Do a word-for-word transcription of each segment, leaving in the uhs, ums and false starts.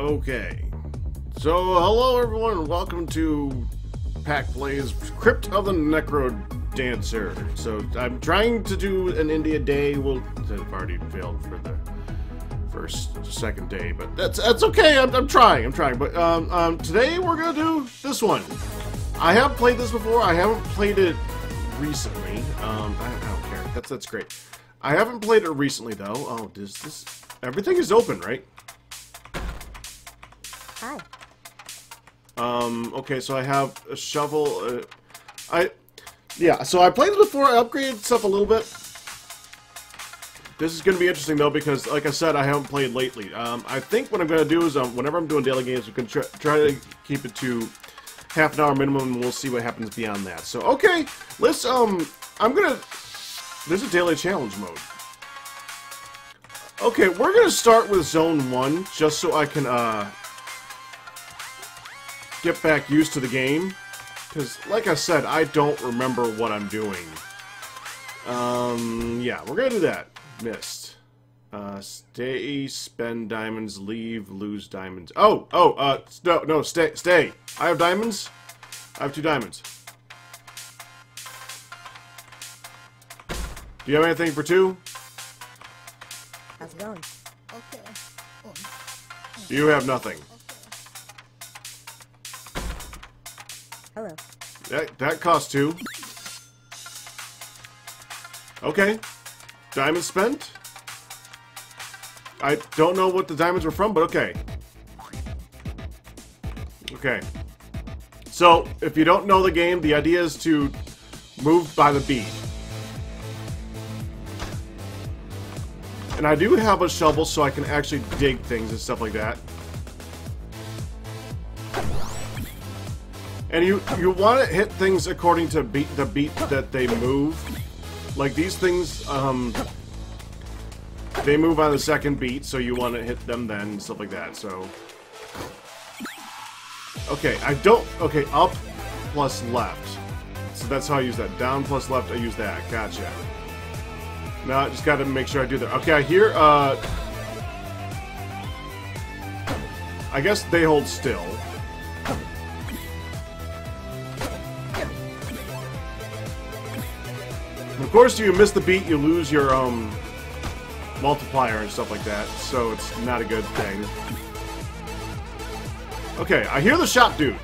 Okay. So, hello everyone, and welcome to Pack Play's Crypt of the Necrodancer. So, I'm trying to do an India day. We'll, I've already failed for the first, second day, but that's that's okay. I'm, I'm trying, I'm trying. But um, um, today we're going to do this one. I have played this before. I haven't played it recently. Um, I, I don't care. That's, that's great. I haven't played it recently, though. Oh, this, this... Everything is open, right? Hi. Um, okay, so I have a shovel. Uh, I, yeah, so I played it before. I upgraded stuff a little bit. This is going to be interesting, though, because, like I said, I haven't played lately. Um, I think what I'm going to do is, um, whenever I'm doing daily games, we can try, try to keep it to half an hour minimum, and we'll see what happens beyond that. So, okay, let's, um, I'm going to... There's a daily challenge mode. Okay, we're going to start with zone one, just so I can, uh... get back used to the game, because like I said, I don't remember what I'm doing. Um, yeah, we're gonna do that. Missed. Uh, stay, spend diamonds, leave, lose diamonds. Oh, oh, uh, no, no, stay, stay. I have diamonds. I have two diamonds. Do you have anything for two? How's it going? Okay. You have nothing. Hello. That, that cost two. Okay. Diamonds spent? I don't know what the diamonds were from, but okay. Okay. So, if you don't know the game, the idea is to move by the beat. And I do have a shovel, so I can actually dig things and stuff like that. And you, you want to hit things according to beat, the beat that they move. Like these things, um, they move on the second beat, so you want to hit them then, and stuff like that, so. Okay, I don't, okay, up plus left. So that's how I use that. Down plus left, I use that. Gotcha. Now I just got to make sure I do that. Okay, I hear, uh, I guess they hold still. Of course, if you miss the beat, you lose your um, multiplier and stuff like that, so it's not a good thing. Okay, I hear the shot dude,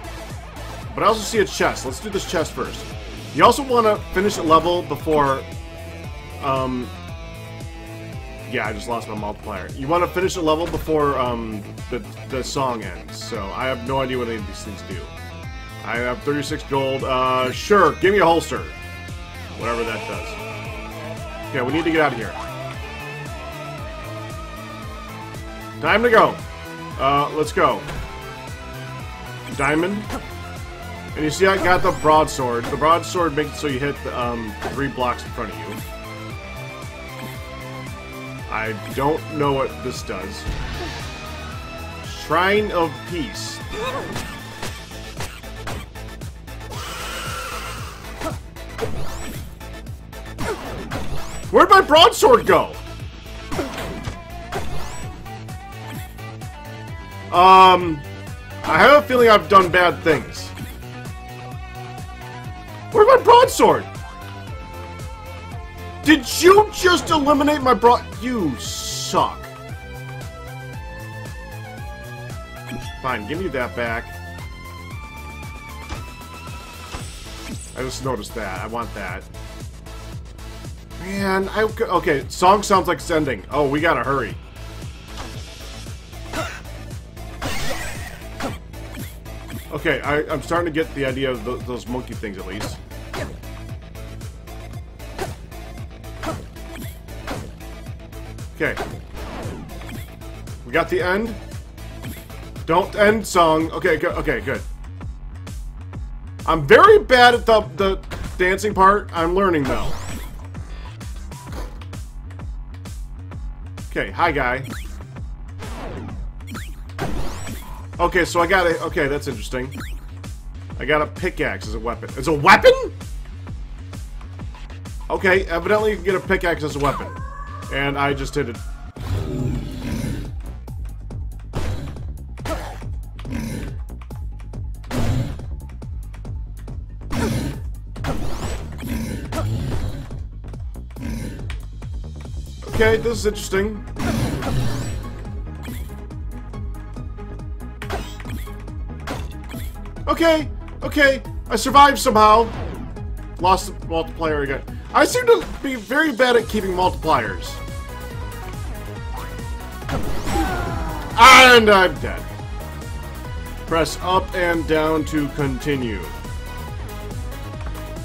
but I also see a chest. Let's do this chest first. You also want to finish a level before... Um, yeah, I just lost my multiplier. You want to finish a level before um, the, the song ends, so I have no idea what any of these things do. I have thirty-six gold. Uh, sure, give me a holster. Whatever that does. Okay, we need to get out of here. Time to go. Uh, let's go. Diamond. And you see I got the broadsword. The broadsword makes it so you hit the, um, three blocks in front of you. I don't know what this does. Shrine of Peace. Where'd my broadsword go? Um, I have a feeling I've done bad things. Where'd my broadsword? Did you just eliminate my broad... You suck. Fine, give me that back. I just noticed that. I want that. Man, I... Okay, song sounds like it's ending. Oh, we gotta hurry. Okay, I, I'm starting to get the idea of th those monkey things, at least. Okay. We got the end. Don't end song. Okay, go okay, good. I'm very bad at the, the dancing part. I'm learning, though. Okay, hi, guy. Okay, so I got a... Okay, that's interesting. I got a pickaxe as a weapon. As a weapon?! Okay, evidently you can get a pickaxe as a weapon. And I just hit it. Okay, this is interesting. Okay, okay, I survived somehow. Lost the multiplier again. I seem to be very bad at keeping multipliers. And I'm dead. Press up and down to continue.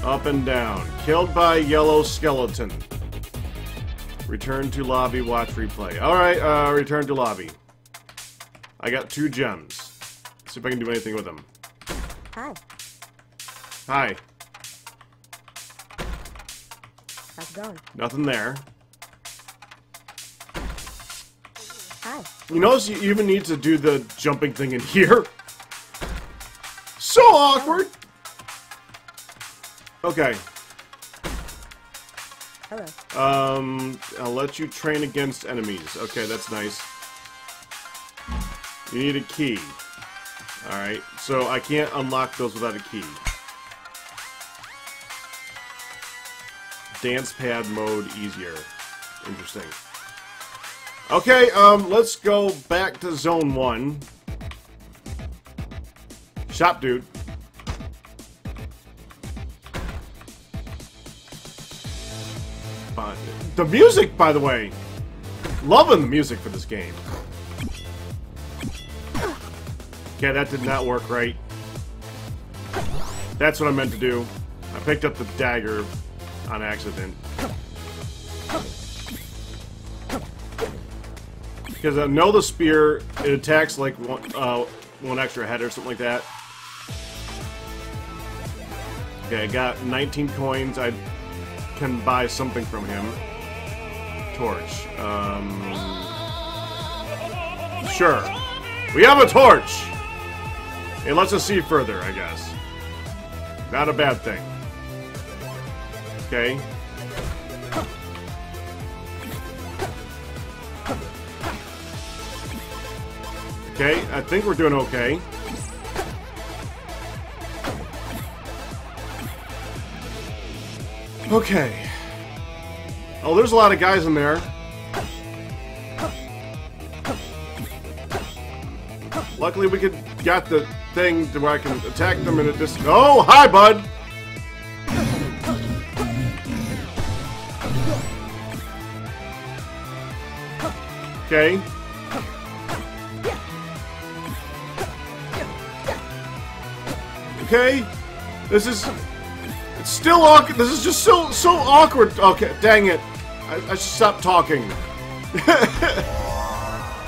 Up and down. Killed by yellow skeleton. Return to lobby, watch replay. Alright, uh, return to lobby. I got two gems. Let's see if I can do anything with them. Hi. Hi. How's it going? Nothing there. Hi. You notice you even need to do the jumping thing in here? So awkward! Okay. Hello. Um, I'll let you train against enemies. Okay, that's nice. You need a key. Alright, so I can't unlock those without a key. Dance pad mode easier. Interesting. Okay, um, let's go back to zone one. Shop dude. Bond. The music, by the way! Loving the music for this game. Okay, that did not work right. That's what I meant to do. I picked up the dagger on accident. Because I know the spear, it attacks like one, uh, one extra head or something like that. Okay, I got nineteen coins. I can buy something from him. Torch. Um, sure. We have a torch! It lets us see further, I guess. Not a bad thing. Okay. Okay, I think we're doing okay. Okay. Oh, there's a lot of guys in there. Luckily, we could got the thing to where I can attack them and it just. Oh, hi, bud. Okay. Okay, this is, it's still awkward, this is just so, so awkward, okay, dang it, I, I should stop talking.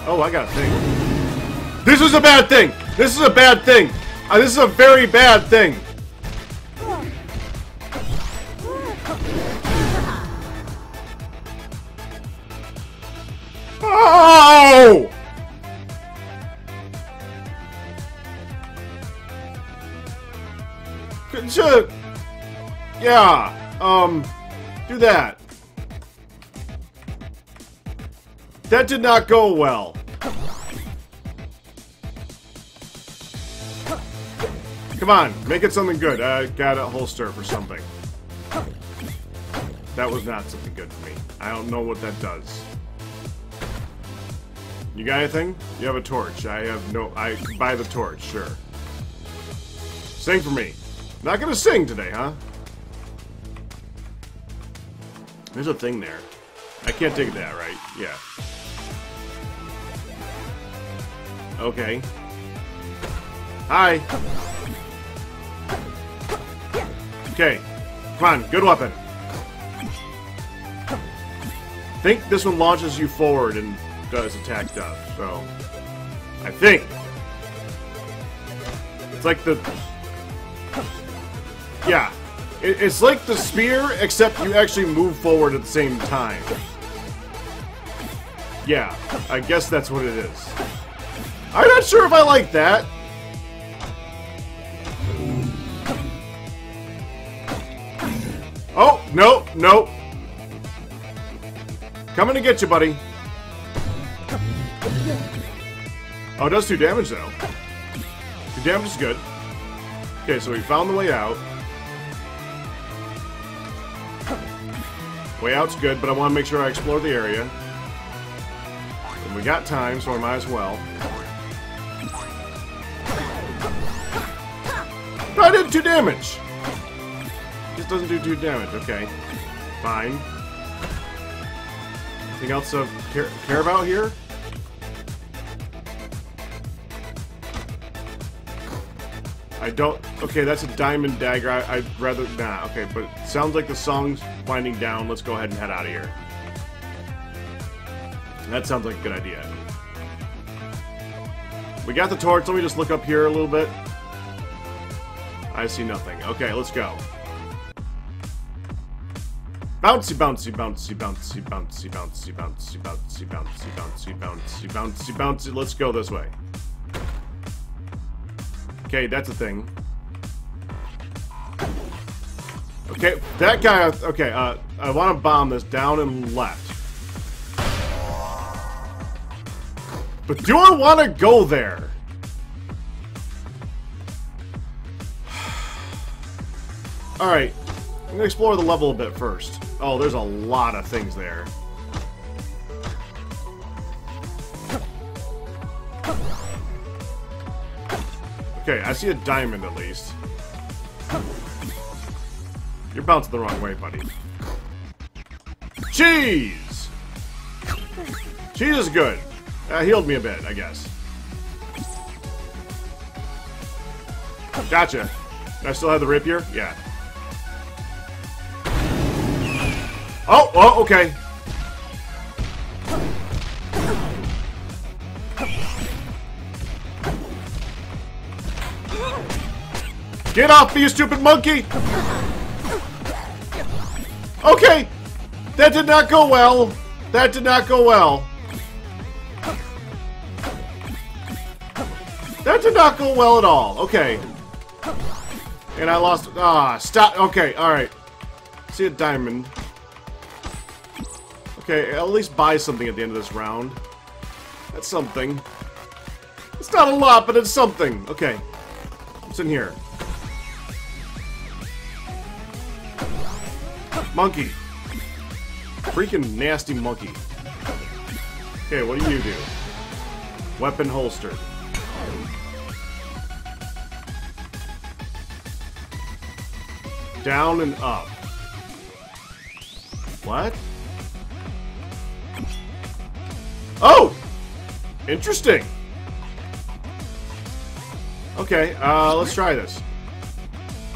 Oh, I got a thing. This is a bad thing, this is a bad thing, uh, this is a very bad thing. Oh! Yeah, um, do that. That did not go well. Come on, make it something good. I got a holster for something. That was not something good for me. I don't know what that does. You got anything? You have a torch. I have no... I buy the torch, sure. Sing for me. Not gonna sing today, huh? There's a thing there. I can't take that, right? Yeah. Okay. Hi. Okay. Come on, good weapon. I think this one launches you forward and does attack stuff, so... I think. It's like the... Yeah, it, it's like the spear, except you actually move forward at the same time. Yeah, I guess that's what it is. I'm not sure if I like that. Oh, no, no. Coming to get you, buddy. Oh, it does two damage, though. Two damage is good. Okay, so we found the way out. Way out's good, but I want to make sure I explore the area. we got time, so I might as well. I did two damage! This doesn't do two damage, okay. Fine. Anything else to care, care about here? I don't... Okay, that's a diamond dagger. I, I'd rather... Nah, okay, but it sounds like the song's winding down. Let's go ahead and head out of here. That sounds like a good idea. We got the torch. Let me just look up here a little bit. I see nothing. Okay, let's go. Bouncy, bouncy, bouncy, bouncy, bouncy, bouncy, bouncy, bouncy, bouncy, bouncy, bouncy, bouncy, bouncy. Let's go this way. Okay, that's a thing. Okay, that guy... Okay, uh, I want to bomb this down and left. But do I want to go there? Alright, I'm going to explore the level a bit first. Oh, there's a lot of things there. Okay, I see a diamond at least. You're bouncing the wrong way, buddy. Cheese! Cheese is good. That healed me a bit, I guess. Gotcha. Do I still have the rapier? Yeah. Oh, oh, okay. Get off me, you stupid monkey! Okay! That did not go well. That did not go well. That did not go well at all. Okay. And I lost... Ah, stop. Okay, alright. See a diamond. Okay, at least buy something at the end of this round. That's something. It's not a lot, but it's something. Okay. What's in here? Monkey. Freaking nasty monkey. Okay, what do you do? Weapon holster. Down and up. What? Oh! Interesting! Okay, uh, let's try this.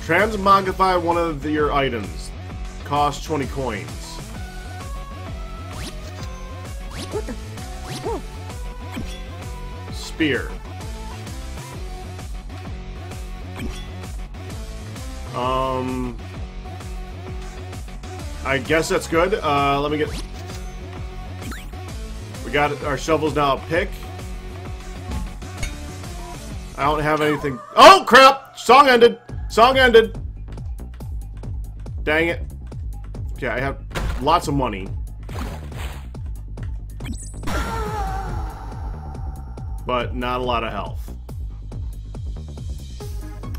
Transmogrify one of the, your items. Cost twenty coins. Spear. Um, I guess that's good. Uh, let me get... We got our shovels now. Pick. I don't have anything... Oh, crap! Song ended! Song ended! Dang it. Okay, I have lots of money. But not a lot of health.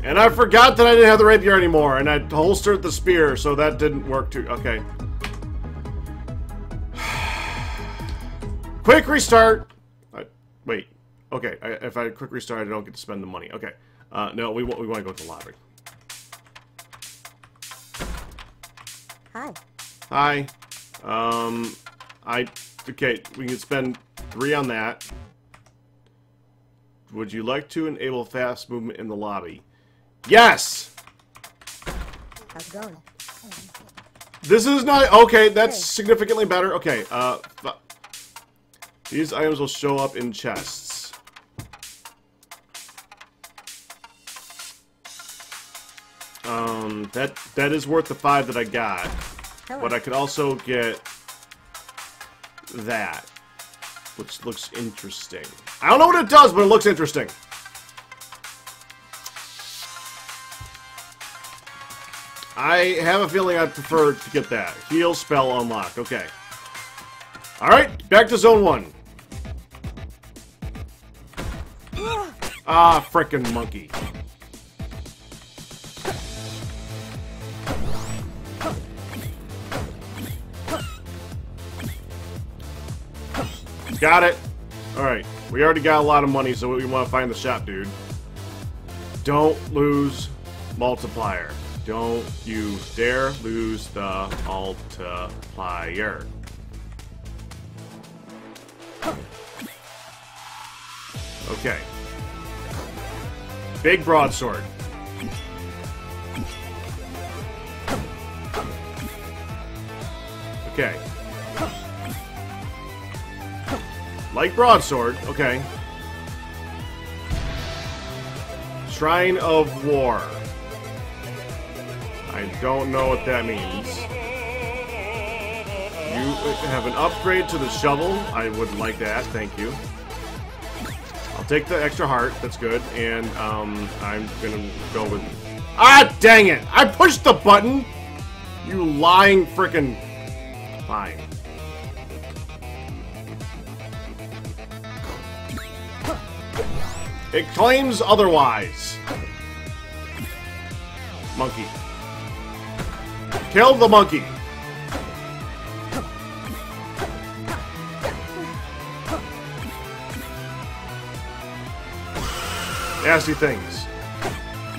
And I forgot that I didn't have the rapier anymore, and I holstered the spear, so that didn't work too... Okay. Quick restart! I, wait. Okay, I, if I quick restart, I don't get to spend the money. Okay. Uh, no, we, we want to go to the lottery. Hi. Hi. Um, I... Okay, we can spend three on that. Would you like to enable fast movement in the lobby? Yes! How's it going? This is not... Okay, that's hey. Significantly better. Okay, uh... these items will show up in chests. Um, that that is worth the five that I got. Hello. But I could also get... that. Which looks interesting. I don't know what it does, but it looks interesting. I have a feeling I'd prefer to get that. Heal spell unlock. Okay. Alright, back to zone one. Ah, frickin' monkey. Got it. Alright, we already got a lot of money, so we want to find the shop, dude. Don't lose multiplier. Don't you dare lose the multiplier. Okay. Big broadsword. Okay. Like broadsword, okay. Shrine of War. I don't know what that means. You have an upgrade to the shovel. I would like that, thank you. I'll take the extra heart, that's good, and um, I'm gonna go with... Ah, dang it! I pushed the button! You lying frickin'... Fine. It claims otherwise. Monkey. Kill the monkey. Nasty things.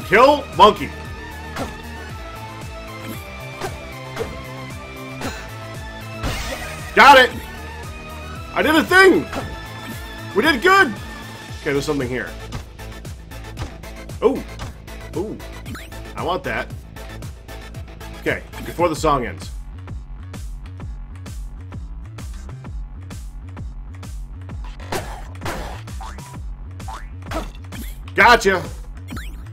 Kill monkey. Got it. I did a thing. We did good. Okay, there's something here. Oh, oh, I want that. Okay, before the song ends. Gotcha.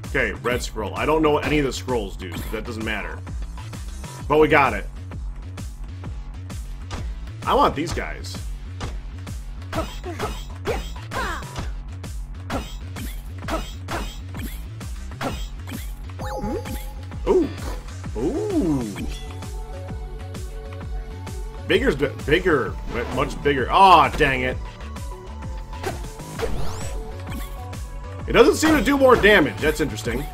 Okay, red scroll. I don't know what any of the scrolls do, so that doesn't matter. But we got it. I want these guys. Bigger's bigger, much bigger. Aw, oh, dang it. It doesn't seem to do more damage. That's interesting.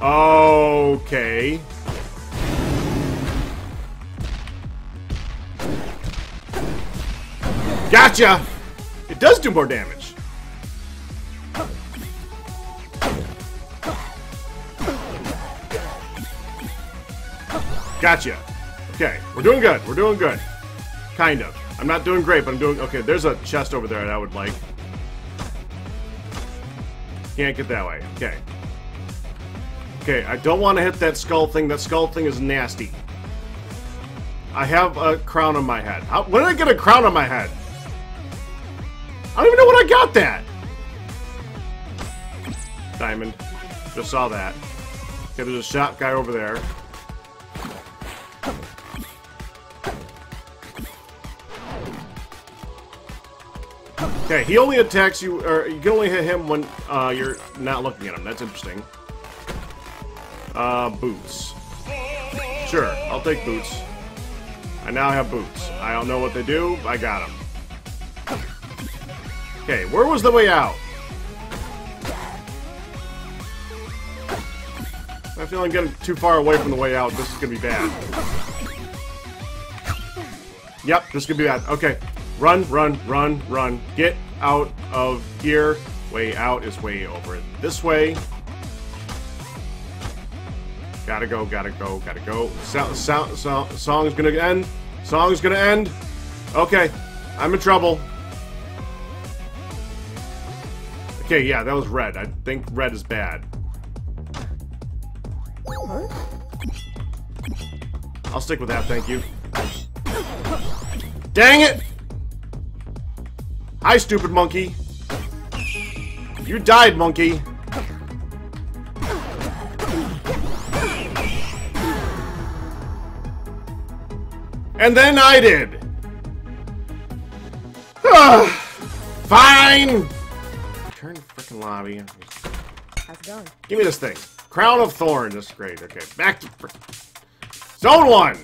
Okay. Gotcha! It does do more damage. Gotcha. Okay, we're doing good. We're doing good. Kind of. I'm not doing great, but I'm doing... Okay, there's a chest over there that I would like. Can't get that way. Okay. Okay, I don't want to hit that skull thing. That skull thing is nasty. I have a crown on my head. How, when did I get a crown on my head? I don't even know when I got that! Diamond. Just saw that. Okay, there's a shop guy over there. Okay, he only attacks you, or you can only hit him when uh, you're not looking at him. That's interesting. Uh, boots. Sure, I'll take boots. I now have boots. I don't know what they do. I got them. Okay, where was the way out? I feel I'm getting too far away from the way out. This is gonna be bad. Yep, this is gonna be bad. Okay. Run, run, run, run. Get out of here. Way out is way over this way. Gotta go, gotta go, gotta go. So, so, so, song's gonna end. Song's gonna end. Okay, I'm in trouble. Okay, yeah, that was red. I think red is bad. I'll stick with that, thank you. Dang it! Hi, stupid monkey. You died, monkey. And then I did. Fine. Turn frickin' lobby. How's it going? Give me this thing. Crown of Thorn. This is great. Okay, back to Zone One.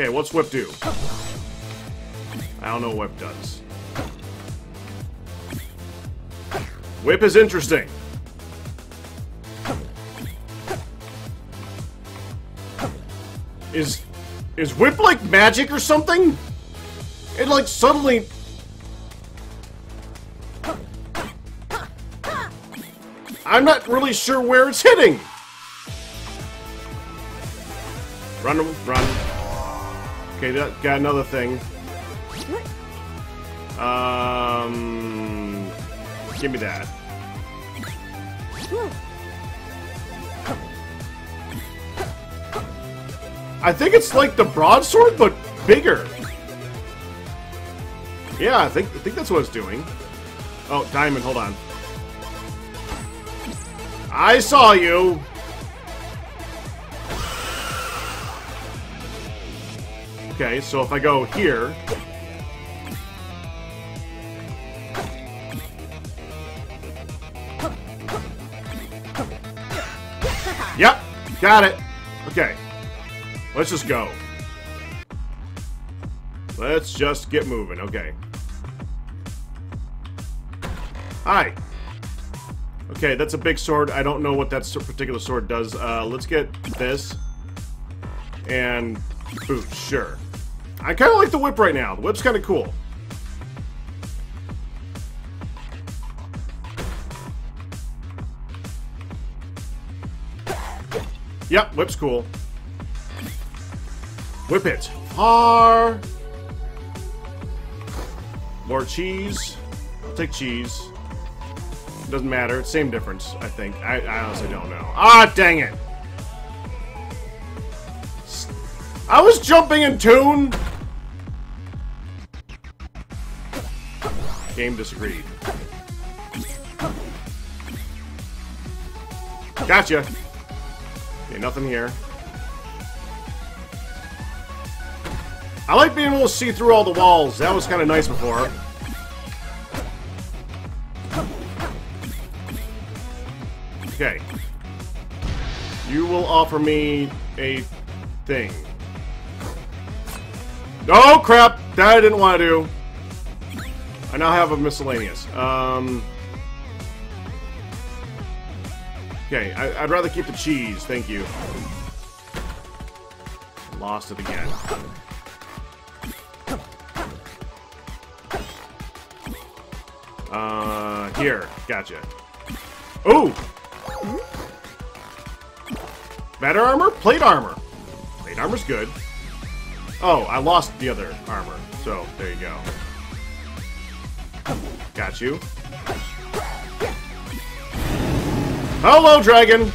Okay, what's whip do? I don't know what whip does. Whip is interesting. Is Is whip like magic or something? It like suddenly... I'm not really sure where it's hitting. Run, run. Okay, got another thing. Um, give me that. I think it's like the broadsword, but bigger. Yeah, I think I think that's what it's doing. Oh, diamond, hold on. I saw you! Okay, so if I go here... Yep, got it! Okay, let's just go. Let's just get moving, okay. Hi! Okay, that's a big sword. I don't know what that particular sword does. Uh, let's get this. And boots, sure. I kind of like the whip right now. The whip's kind of cool. Yep, whip's cool. Whip it. Far. More cheese. I'll take cheese. Doesn't matter. Same difference, I think. I, I honestly don't know. Ah, dang it! I was jumping in tune! Game disagreed. Gotcha! Okay, nothing here. I like being able to see through all the walls. That was kind of nice before. Okay. You will offer me a thing. Oh crap! That I didn't want to do. I now have a miscellaneous. Um. Okay, I, I'd rather keep the cheese. Thank you. Lost it again. Uh, here. Gotcha. Ooh! Better armor? Plate armor. Plate armor's good. Oh, I lost the other armor. So, there you go. Got you. Hello, dragon!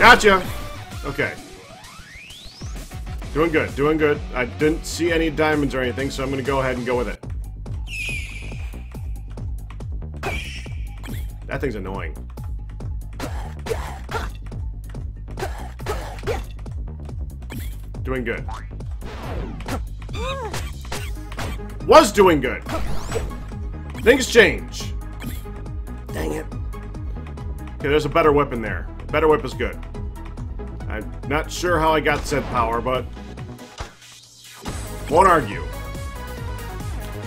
Gotcha! Okay. Doing good, doing good. I didn't see any diamonds or anything, so I'm gonna go ahead and go with it. That thing's annoying. Doing good. Was doing good. Things change. Dang it. Okay, there's a better whip in there. Better whip is good. I'm not sure how I got said power, but won't argue.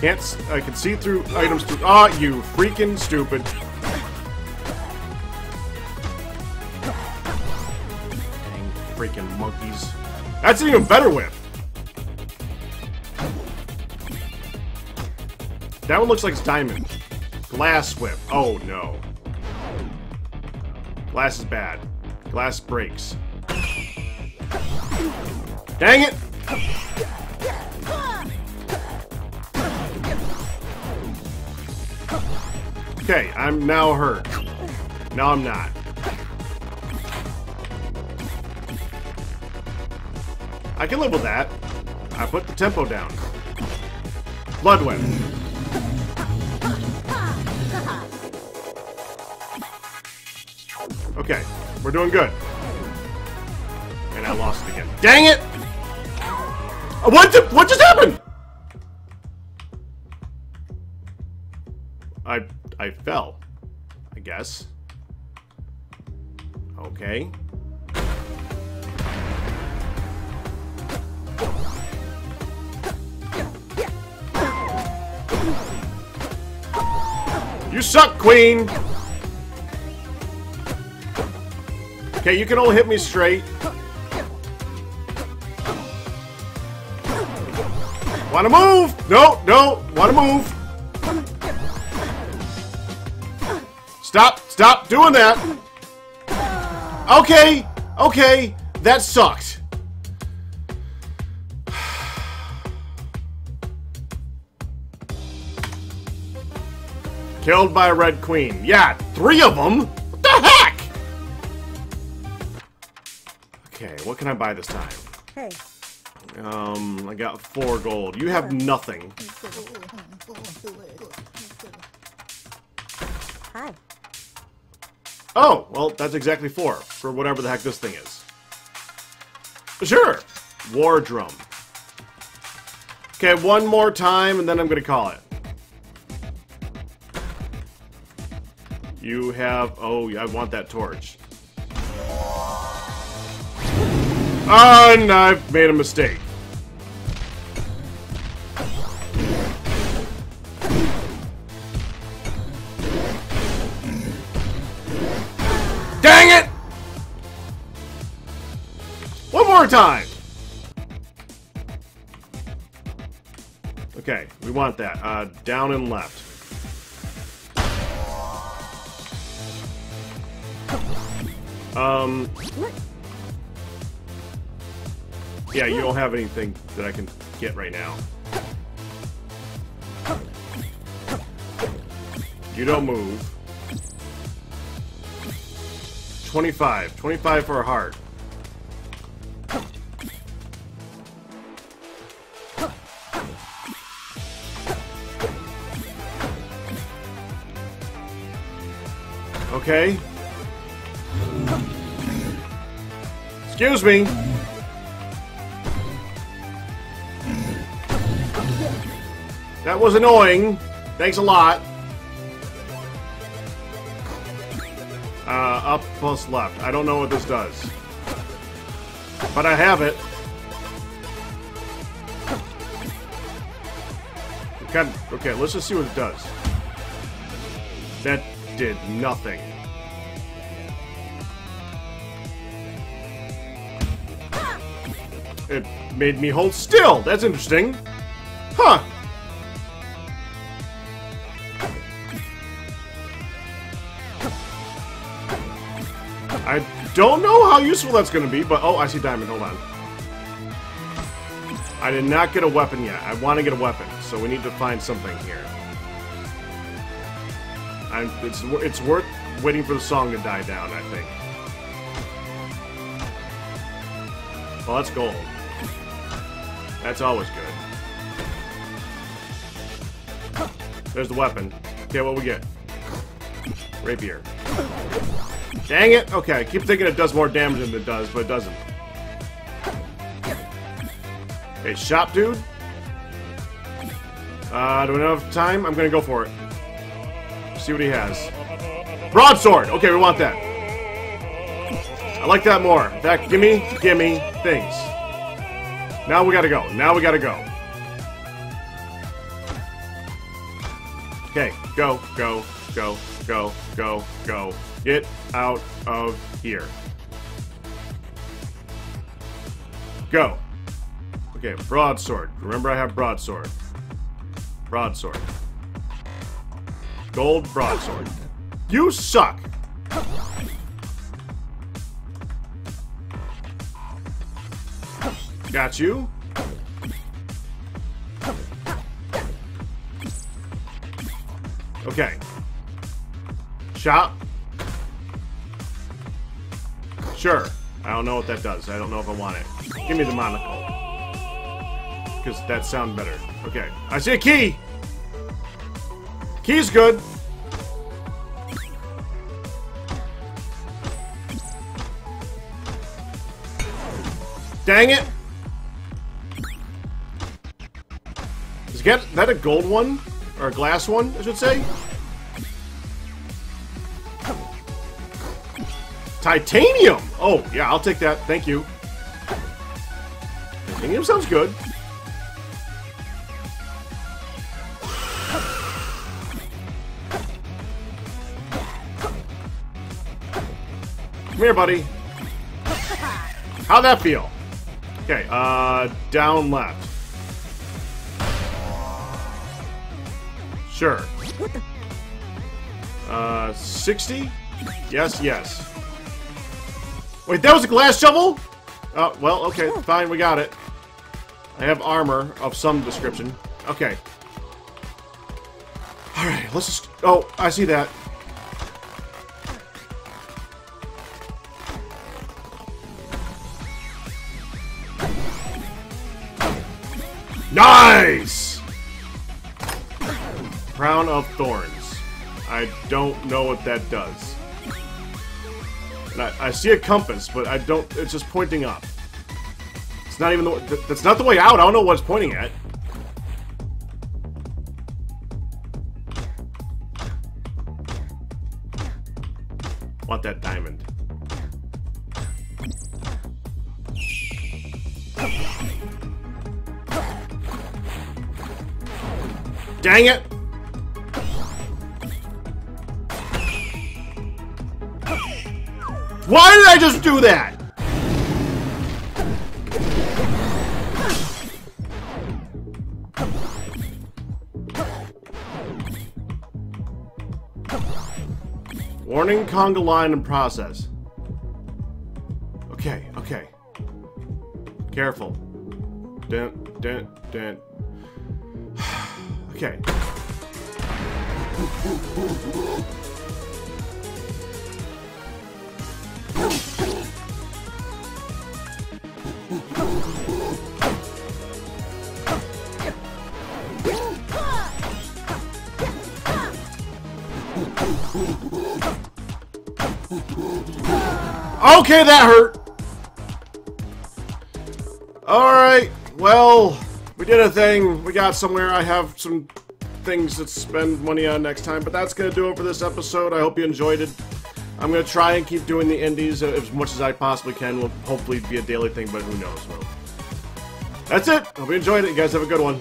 Can't s I can see through items through. Ah, oh, you freaking stupid. Freaking monkeys. That's an even better whip. That one looks like it's diamond. Glass whip. Oh no. Glass is bad. Glass breaks. Dang it! Okay, I'm now hurt. No, I'm not. I can live with that. I put the tempo down. Blood whip. Okay, we're doing good. And I lost it again. Dang it! What the, what just happened? I I fell, I guess. Okay. You suck, Queen! Okay, you can all hit me straight. Wanna move? No, no, wanna move. Stop, stop doing that. Okay, okay, that sucked. Killed by a Red Queen. Yeah, three of them? What the heck? Okay, what can I buy this time? Hey. Um, I got four gold. You have nothing. Hi. Oh, well, that's exactly four for whatever the heck this thing is. Sure. War drum. Okay, one more time, and then I'm going to call it. You have... Oh, I want that torch. And I've made a mistake. Dang it! One more time! Okay, we want that. Uh, down and left. Um, yeah, you don't have anything that I can get right now. You don't move. twenty-five. twenty-five for a heart. Okay. Excuse me. That was annoying. Thanks a lot. Uh, up plus left. I don't know what this does. But I have it. Okay, okay, let's just see what it does. That did nothing. It made me hold still. That's interesting. Huh. I don't know how useful that's going to be, but... Oh, I see diamond. Hold on. I did not get a weapon yet. I want to get a weapon, so we need to find something here. I'm, it's, it's worth waiting for the song to die down, I think. Well, that's gold. That's always good. There's the weapon. Okay, what we get? Rapier. Dang it! Okay, I keep thinking it does more damage than it does, but it doesn't. Hey, shop dude? Uh, do we have time? I'm gonna go for it. See what he has. Broadsword! Okay, we want that. I like that more. That gimme, gimme things. Now we gotta go. Now we gotta go. Okay, go, go, go, go, go, go. Get out of here. Go. Okay, broadsword. Remember I have broadsword. Broadsword. Gold broadsword. You suck! Got you. Okay. Shop. Sure. I don't know what that does. I don't know if I want it. Give me the monocle. Because that sounds better. Okay. I see a key. Key's good. Dang it. Get that a gold one? Or a glass one, I should say? Titanium! Oh, yeah, I'll take that. Thank you. Titanium sounds good. Come here, buddy. How'd that feel? Okay, uh, down left. Sure. Uh, sixty? Yes, yes. Wait, that was a glass shovel? Oh, well, okay, fine, we got it. I have armor of some description. Okay. Alright, let's just... Oh, I see that. Nice! Crown of Thorns. I don't know what that does. And I, I see a compass, but I don't... It's just pointing up. It's not even the... That's not the way out. I don't know what it's pointing at. Want that diamond. Dang it! Why did I just do that? Warning, conga line and process. Okay, okay. Careful. Dun, dun, dun. Okay. Okay, that hurt. Alright, well... We did a thing, we got somewhere. I have some things to spend money on next time, but that's going to do it for this episode. I hope you enjoyed it. I'm going to try and keep doing the indies as much as I possibly can. Will hopefully be a daily thing, but who knows. Well, that's it. Hope you enjoyed it. You guys have a good one.